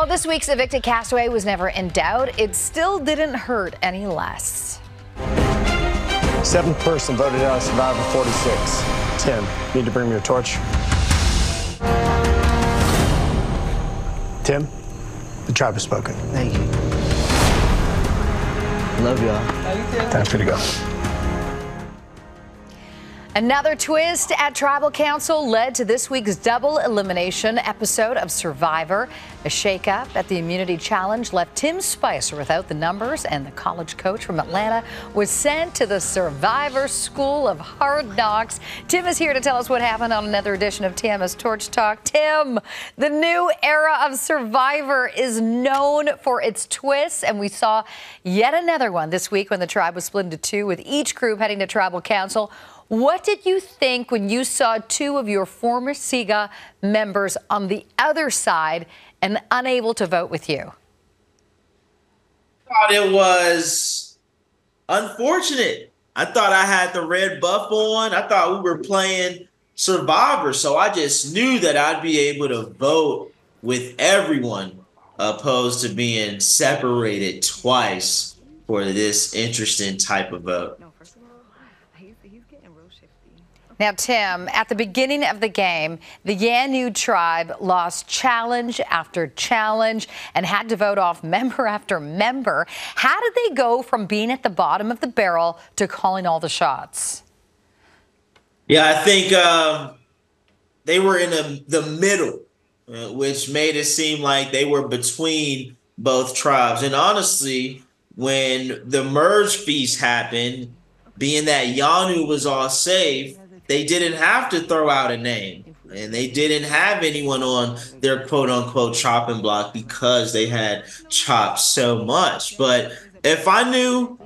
While this week's evicted castaway was never in doubt, it still didn't hurt any less. Seventh person voted out of Survivor 46. Tim, need to bring me your torch. Tim, the tribe has spoken. Thank you. Love y'all. Time for you to go. Another twist at Tribal Council led to this week's double elimination episode of Survivor. A shakeup at the immunity challenge left Tim Spicer without the numbers, and the college coach from Atlanta was sent to the Survivor School of Hard Knocks. Tim is here to tell us what happened on another edition of TMS Torch Talk. Tim, the new era of Survivor is known for its twists, and we saw yet another one this week when the tribe was split into two, with each group heading to Tribal Council. What did you think when you saw two of your former Siga members on the other side and unable to vote with you? I thought it was unfortunate. I thought I had the red buff on. I thought we were playing Survivor, so I just knew that I'd be able to vote with everyone, opposed to being separated twice for this interesting type of vote. Now, Tim, at the beginning of the game, the Yanu tribe lost challenge after challenge and had to vote off member after member. How did they go from being at the bottom of the barrel to calling all the shots? Yeah, I think they were in the middle, which made it seem like they were between both tribes. And honestly, when the merge feast happened, being that Yanu was all safe, they didn't have to throw out a name, and they didn't have anyone on their quote-unquote chopping block because they had chopped so much. But if I knew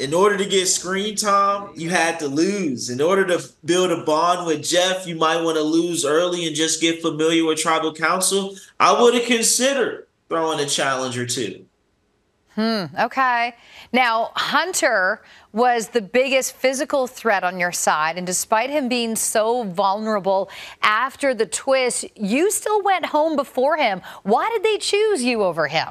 in order to get screen time, you had to lose. In order to build a bond with Jeff, you might want to lose early and just get familiar with Tribal Council, I would have considered throwing a challenge or two. Okay. Now, Hunter was the biggest physical threat on your side, and despite him being so vulnerable after the twist, you still went home before him. Why did they choose you over him?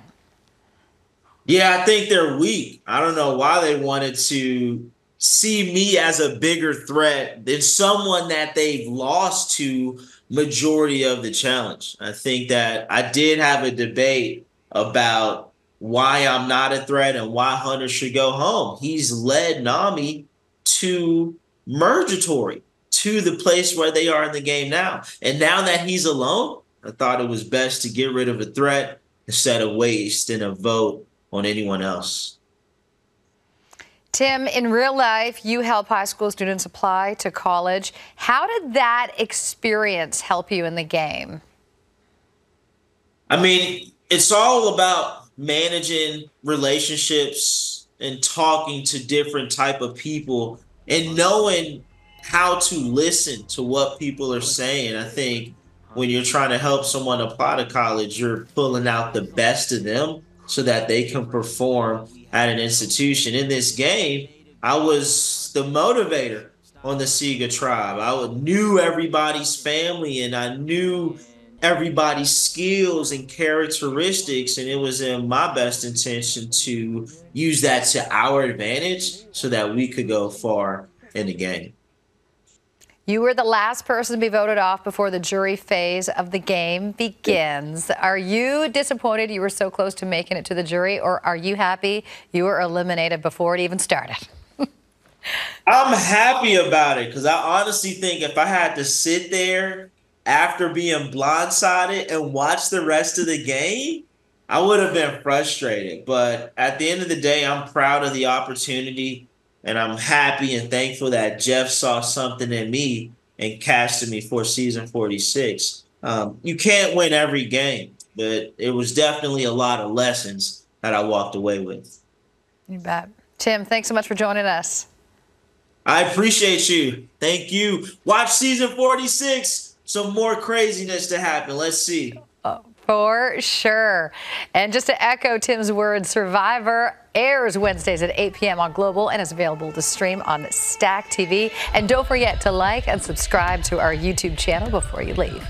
Yeah, I think they're weak. I don't know why they wanted to see me as a bigger threat than someone that they've lost to majority of the challenge. I think that I did have a debate about why I'm not a threat and why Hunter should go home. He's led Nami to Murgatory, to the place where they are in the game now. And now that he's alone, I thought it was best to get rid of a threat instead of wasting a vote on anyone else. Tim, in real life, you help high school students apply to college. How did that experience help you in the game? I mean, it's all about managing relationships and talking to different type of people and knowing how to listen to what people are saying. I think when you're trying to help someone apply to college, you're pulling out the best of them so that they can perform at an institution. In this game, I was the motivator on the Siga tribe. I knew everybody's family, and I knew everybody's skills and characteristics, and it was in my best intention to use that to our advantage so that we could go far in the game. You were the last person to be voted off before the jury phase of the game begins. Are you disappointed you were so close to making it to the jury, or are you happy you were eliminated before it even started? I'm happy about it, because I honestly think if I had to sit there after being blindsided and watch the rest of the game, I would have been frustrated. But at the end of the day, I'm proud of the opportunity, and I'm happy and thankful that Jeff saw something in me and casted me for season 46. You can't win every game, but it was definitely a lot of lessons that I walked away with. You bet. Tim, thanks so much for joining us. I appreciate you. Thank you. Watch season 46. Some more craziness to happen. Let's see. Oh, for sure. And just to echo Tim's words, Survivor airs Wednesdays at 8 p.m. on Global and is available to stream on Stack TV. And don't forget to like and subscribe to our YouTube channel before you leave.